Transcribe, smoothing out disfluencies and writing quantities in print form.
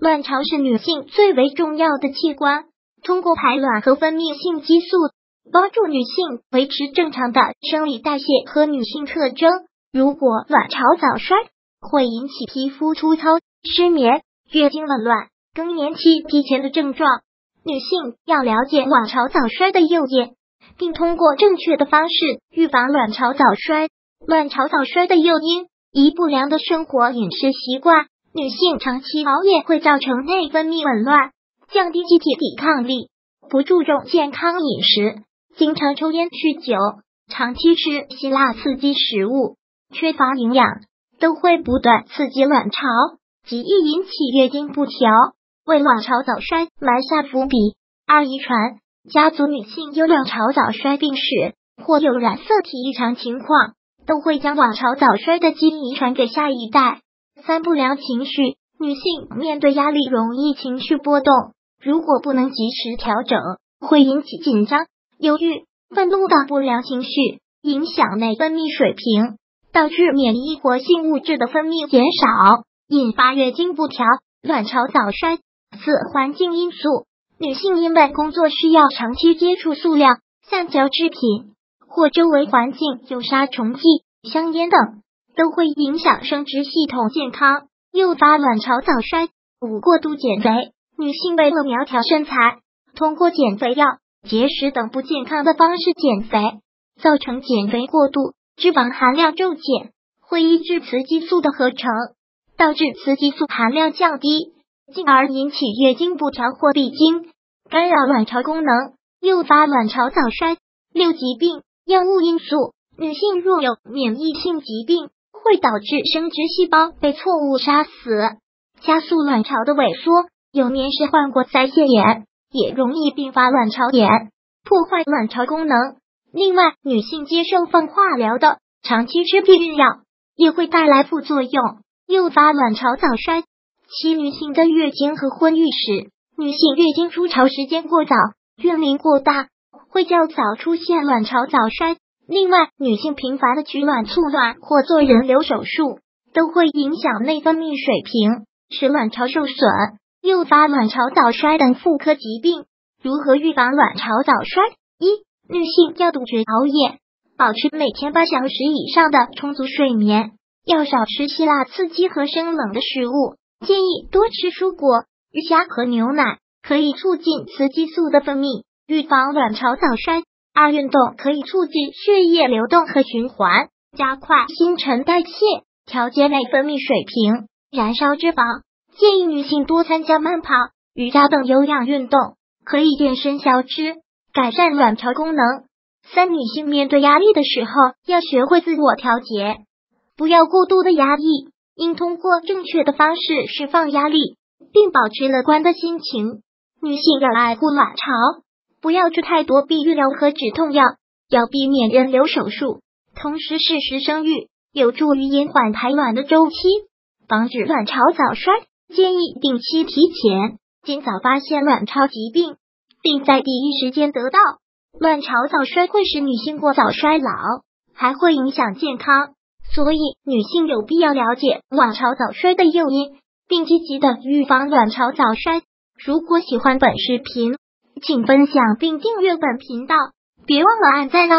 卵巢是女性最为重要的器官，通过排卵和分泌性激素，帮助女性维持正常的生理代谢和女性特征。如果卵巢早衰，会引起皮肤粗糙、失眠、月经紊乱、更年期提前的症状。女性要了解卵巢早衰的诱因，并通过正确的方式预防卵巢早衰。卵巢早衰的诱因：一、不良的生活饮食习惯。女性长期熬夜会造成内分泌紊乱，降低机体抵抗力；不注重健康饮食，经常抽烟、酗酒，长期吃辛辣刺激食物，缺乏营养，都会不断刺激卵巢，极易引起月经不调，为卵巢早衰埋下伏笔。二、遗传，家族女性有卵巢早衰病史或有染色体异常情况，都会将卵巢早衰的基因遗传给下一代。三、不良情绪，女性面对压力容易情绪波动，如果不能及时调整，会引起紧张、忧郁、愤怒等不良情绪，影响内分泌水平，导致免疫活性物质的分泌减少，引发月经不调、卵巢早衰。四、环境因素，女性因为工作需要长期接触塑料、橡胶制品或周围环境有杀虫剂、香烟等，都会影响生殖系统健康，诱发卵巢早衰。五、过度减肥，女性为了苗条身材，通过减肥药、节食等不健康的方式减肥，造成减肥过度，脂肪含量骤减，会抑制雌激素的合成，导致雌激素含量降低，进而引起月经不调或闭经，干扰卵巢功能，诱发卵巢早衰。六、疾病，药物因素，女性若有免疫性疾病，会导致生殖细胞被错误杀死，加速卵巢的萎缩。有年是患过腮腺炎，也容易并发卵巢炎，破坏卵巢功能。另外，女性接受放化疗的，长期吃避孕药也会带来副作用，诱发卵巢早衰。七、女性的月经和婚育史，女性月经初潮时间过早，月龄过大，会较早出现卵巢早衰。另外，女性频繁的取卵、促卵或做人流手术，都会影响内分泌水平，使卵巢受损，诱发卵巢早衰等妇科疾病。如何预防卵巢早衰？一、女性要杜绝熬夜，保持每天8小时以上的充足睡眠，要少吃辛辣刺激和生冷的食物，建议多吃蔬果、鱼虾和牛奶，可以促进雌激素的分泌，预防卵巢早衰。二、运动可以促进血液流动和循环，加快新陈代谢，调节内分泌水平，燃烧脂肪。建议女性多参加慢跑、瑜伽等有氧运动，可以健身消脂，改善卵巢功能。三、女性面对压力的时候，要学会自我调节，不要过度的压抑，应通过正确的方式释放压力，并保持乐观的心情。女性要爱护卵巢，不要吃太多避孕药和止痛药，要避免人流手术，同时适时生育，有助于延缓排卵的周期，防止卵巢早衰。建议定期体检，尽早发现卵巢疾病，并在第一时间得到。卵巢早衰会使女性过早衰老，还会影响健康，所以女性有必要了解卵巢早衰的诱因，并积极的预防卵巢早衰。如果喜欢本视频，请分享并订阅本频道，别忘了按赞哦！